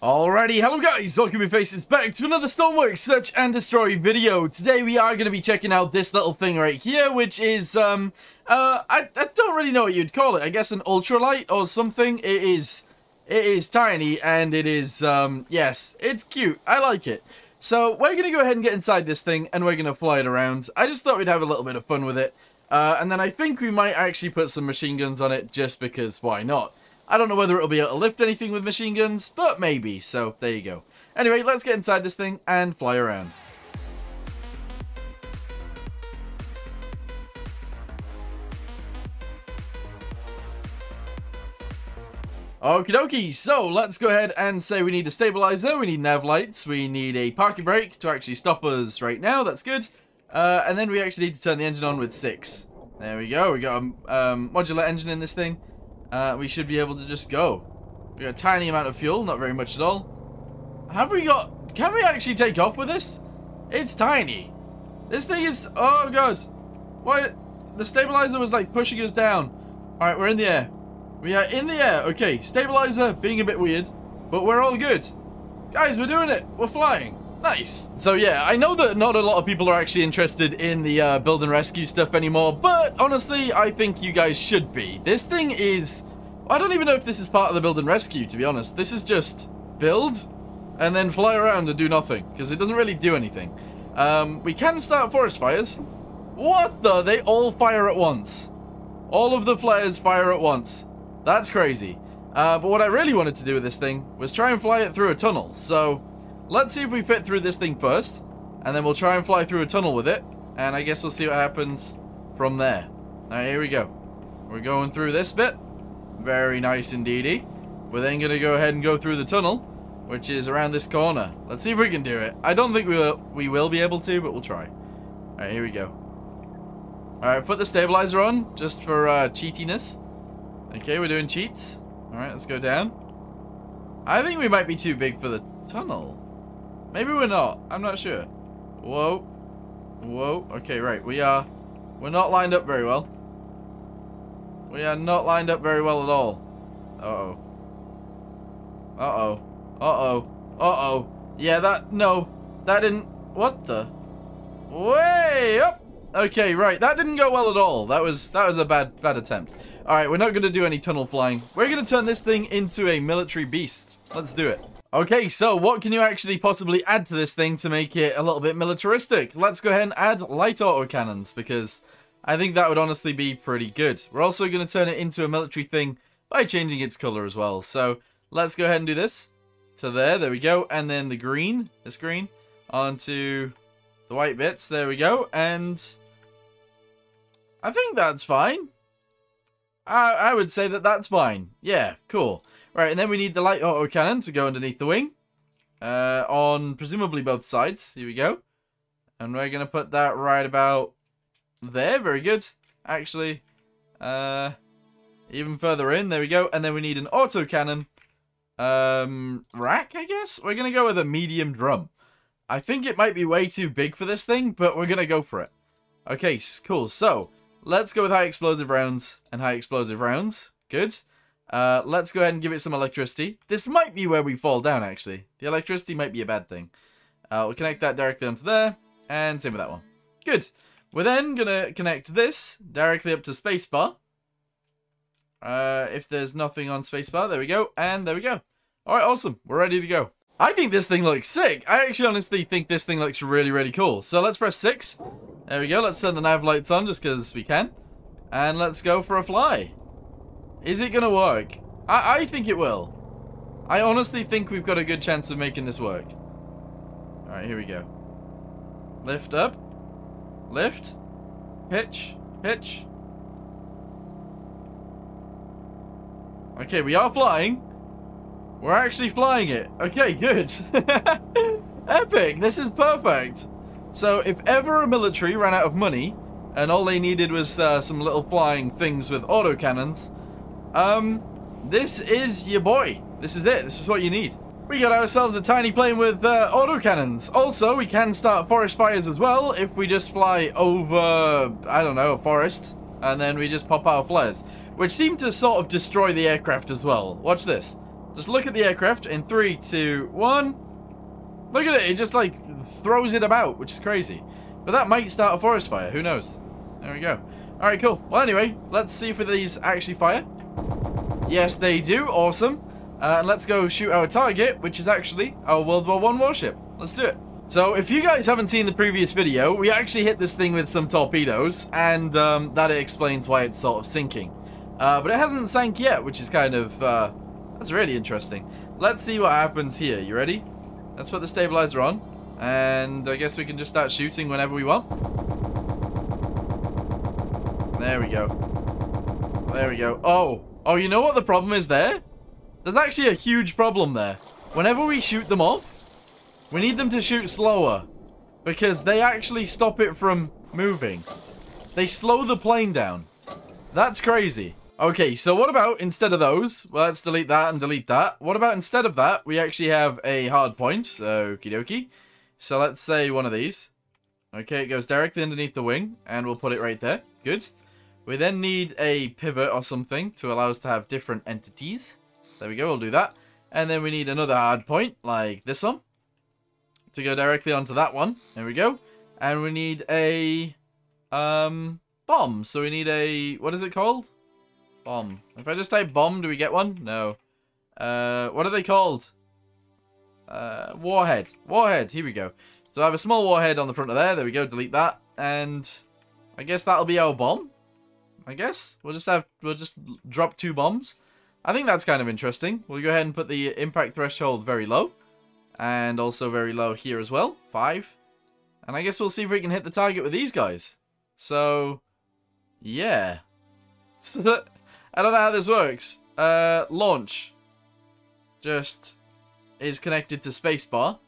Alrighty, hello guys, welcome your faces back to another Stormworks Search and Destroy video. Today we are going to be checking out this little thing right here, which is, I don't really know what you'd call it. I guess an ultralight or something. It is tiny and it is, yes, it's cute. I like it. So we're going to go ahead and get inside this thing and we're going to fly it around. I just thought we'd have a little bit of fun with it. And then I think we might actually put some machine guns on it just because why not? I don't know whether it'll be able to lift anything with machine guns, but maybe, so there you go. Anyway, let's get inside this thing and fly around. Okie dokie, so let's go ahead and say we need a stabilizer, we need nav lights, we need a parking brake to actually stop us right now, that's good. And then we actually need to turn the engine on with 6. There we go, we got a modular engine in this thing. We should be able to just go. We got a tiny amount of fuel, not very much at all. Have we got... Can we actually take off with this? It's tiny. This thing is... Oh, God. What? The stabilizer was, like, pushing us down. Alright, we're in the air. We are in the air. Okay, stabilizer being a bit weird, but we're all good. Guys, we're doing it. We're flying. Nice. So, yeah, I know that not a lot of people are actually interested in the build and rescue stuff anymore, but honestly, I think you guys should be. This thing is... I don't even know if this is part of the build and rescue, to be honest. This is just build and then fly around and do nothing, because it doesn't really do anything. We can start forest fires. What the? They all fire at once. All of the flares fire at once. That's crazy. But what I really wanted to do with this thing was try and fly it through a tunnel, so... Let's see if we fit through this thing first, and then we'll try and fly through a tunnel with it, and I guess we'll see what happens from there. Alright, here we go. We're going through this bit. Very nice indeedy. We're then going to go ahead and go through the tunnel, which is around this corner. Let's see if we can do it. I don't think we will be able to, but we'll try. Alright, here we go. Alright, put the stabilizer on, just for cheatiness. Okay, we're doing cheats. Alright, let's go down. I think we might be too big for the tunnel. Maybe we're not. I'm not sure. Whoa. Whoa. Okay, right. We're not lined up very well. We are not lined up very well at all. Uh-oh. Uh-oh. Uh-oh. Uh-oh. Yeah, that... No. That didn't... What the... Way up! Okay, right. That didn't go well at all. That was a bad attempt. Alright, we're not going to do any tunnel flying. We're going to turn this thing into a military beast. Let's do it. Okay, so what can you actually possibly add to this thing to make it a little bit militaristic? Let's go ahead and add light autocannons, because I think that would honestly be pretty good. We're also going to turn it into a military thing by changing its color as well. So let's go ahead and do this. To there we go. And then the green, this green, onto the white bits. There we go. And I think that's fine. I would say that that's fine. Yeah, cool. Right, and then we need the light autocannon to go underneath the wing. On presumably both sides. Here we go. And we're going to put that right about there. Very good. Actually, even further in. There we go. And then we need an autocannon rack, I guess? We're going to go with a medium drum. I think it might be way too big for this thing, but we're going to go for it. Okay, cool. So, let's go with high explosive rounds and high explosive rounds. Good. Let's go ahead and give it some electricity. This might be where we fall down, actually. The electricity might be a bad thing. We'll connect that directly onto there, and same with that one. Good. We're then going to connect this directly up to spacebar. If there's nothing on spacebar, there we go, and there we go. Alright, awesome. We're ready to go. I think this thing looks sick. I actually honestly think this thing looks really, really cool. So let's press 6. There we go. Let's turn the nav lights on just because we can. And let's go for a fly. Is it going to work? I think it will. I honestly think we've got a good chance of making this work. Alright, here we go. Lift up. Lift. Pitch. Pitch. Okay, we are flying. We're actually flying it. Okay, good. Epic. This is perfect. So, if ever a military ran out of money, and all they needed was some little flying things with autocannons... this is your boy. This is it. This is what you need. We got ourselves a tiny plane with autocannons. Also, we can start forest fires as well if we just fly over, I don't know, a forest. And then we just pop our flares, which seem to sort of destroy the aircraft as well. Watch this. Just look at the aircraft in 3, 2, 1. Look at it. It just like throws it about, which is crazy. But that might start a forest fire. Who knows? There we go. All right, cool. Well, anyway, let's see if these actually fire. Yes, they do. Awesome. And let's go shoot our target, which is actually our World War I warship. Let's do it. So if you guys haven't seen the previous video, we actually hit this thing with some torpedoes, and that explains why it's sort of sinking. But it hasn't sank yet, which is kind of, that's really interesting. Let's see what happens here. You ready? Let's put the stabilizer on, and I guess we can just start shooting whenever we want. There we go. There we go. Oh. Oh, you know what the problem is there? There's actually a huge problem there. Whenever we shoot them off, we need them to shoot slower, because they actually stop it from moving. They slow the plane down. That's crazy. Okay, so what about instead of those? Well, let's delete that and delete that. What about instead of that, we actually have a hard point. Okie dokie. So let's say one of these. Okay, it goes directly underneath the wing, and we'll put it right there. Good. We then need a pivot or something to allow us to have different entities. There we go, we'll do that. And then we need another hard point, like this one, to go directly onto that one. There we go. And we need a bomb. So we need a, what is it called? Bomb. If I just type bomb, do we get one? No. What are they called? Warhead. Warhead, here we go. So I have a small warhead on the front of there. There we go, delete that. And I guess that'll be our bomb. I guess we'll just drop 2 bombs. I think that's kind of interesting. We'll go ahead and put the impact threshold very low. And also very low here as well. 5. And I guess we'll see if we can hit the target with these guys. So, yeah. I don't know how this works. Launch. Just is connected to spacebar.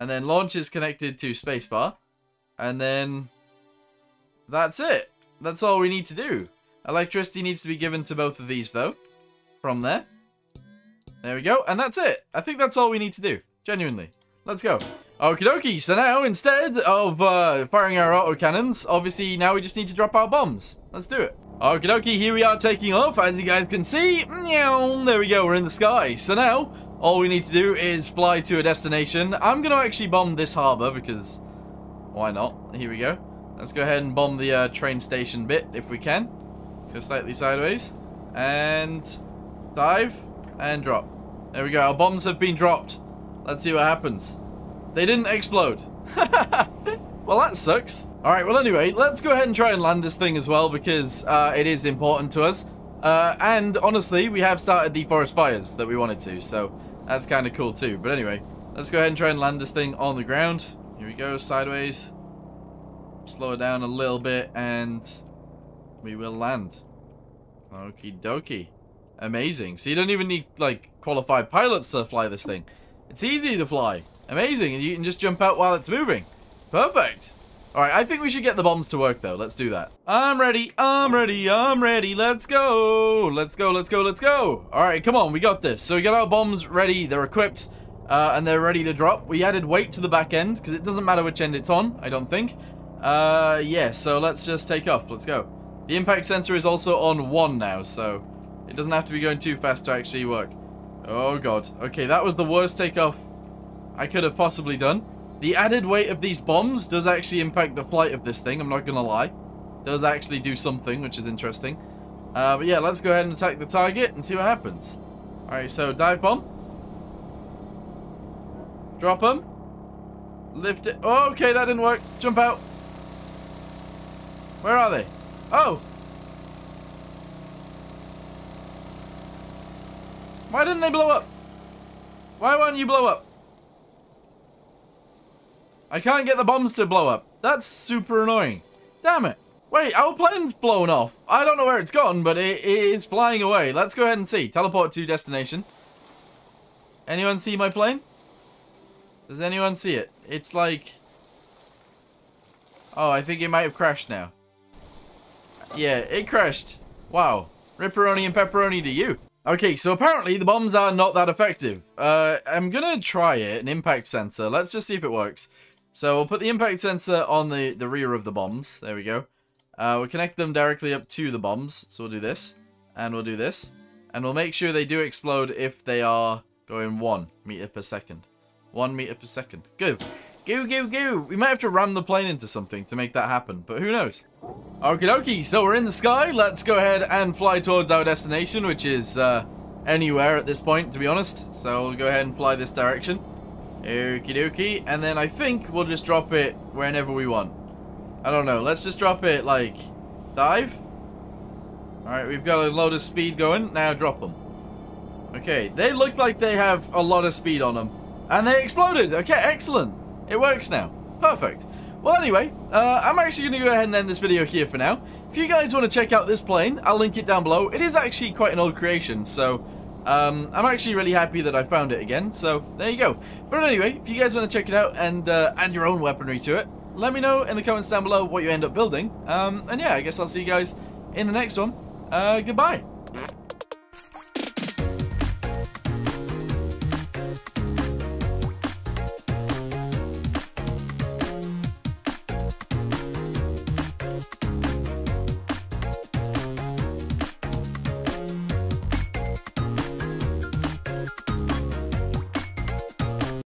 And then launch is connected to spacebar. And then that's it. That's all we need to do. Electricity needs to be given to both of these, though. From there. There we go. And that's it. I think that's all we need to do. Genuinely. Let's go. Okie dokie. So now, instead of firing our autocannons, obviously now we just need to drop our bombs. Let's do it. Okie dokie. Here we are taking off. As you guys can see, there we go. We're in the sky. So now, all we need to do is fly to a destination. I'm going to actually bomb this harbor because why not? Here we go. Let's go ahead and bomb the train station bit if we can. Let's go slightly sideways. And dive. And drop. There we go. Our bombs have been dropped. Let's see what happens. They didn't explode. Well, that sucks. Alright, well anyway, let's go ahead and try and land this thing as well, because it is important to us. And honestly, we have started the forest fires that we wanted to, so that's kind of cool too. But anyway, let's go ahead and try and land this thing on the ground. Here we go, sideways. Slow it down a little bit, and we will land. Okie dokie. Amazing. So you don't even need, like, qualified pilots to fly this thing. It's easy to fly. Amazing. And you can just jump out while it's moving. Perfect. All right, I think we should get the bombs to work, though. Let's do that. I'm ready. I'm ready. I'm ready. Let's go. Let's go. Let's go. Let's go. All right, come on. We got this. So we got our bombs ready. They're equipped, and they're ready to drop. We added weight to the back end, because it doesn't matter which end it's on, I don't think. Yeah, so let's just take off. Let's go. The impact sensor is also on 1 now, so it doesn't have to be going too fast to actually work. Oh, God. Okay, that was the worst takeoff I could have possibly done. The added weight of these bombs does actually impact the flight of this thing, I'm not going to lie. Does actually do something, which is interesting. But yeah, let's go ahead and attack the target and see what happens. Alright, so dive bomb. Drop them. Lift it. Oh, okay, that didn't work. Jump out. Where are they? Oh! Why didn't they blow up? Why won't you blow up? I can't get the bombs to blow up. That's super annoying. Damn it. Wait, our plane's blown off. I don't know where it's gone, but it is flying away. Let's go ahead and see. Teleport to destination. Anyone see my plane? Does anyone see it? It's like... Oh, I think it might have crashed now. Yeah, it crashed. Wow. Ripperoni and pepperoni to you. Okay, so apparently the bombs are not that effective. I'm gonna try it, an impact sensor. Let's just see if it works. So we'll put the impact sensor on the rear of the bombs. There we go. We'll connect them directly up to the bombs. So we'll do this. And we'll do this. And we'll make sure they do explode if they are going 1 meter per second. 1 meter per second. Go. Go, go, go. We might have to ram the plane into something to make that happen, but who knows? Okie dokie. So we're in the sky. Let's go ahead and fly towards our destination, which is anywhere at this point, to be honest. So we'll go ahead and fly this direction. Okie dokie. And then I think we'll just drop it whenever we want. I don't know. Let's just drop it, like, dive. Alright, we've got a load of speed going. Now drop them. Okay, they look like they have a lot of speed on them. And they exploded. Okay, excellent. It works now. Perfect. Well, anyway, I'm actually going to go ahead and end this video here for now. If you guys want to check out this plane, I'll link it down below. It is actually quite an old creation, so I'm actually really happy that I found it again. So, there you go. But anyway, if you guys want to check it out and add your own weaponry to it, let me know in the comments down below what you end up building. And yeah, I guess I'll see you guys in the next one. Goodbye.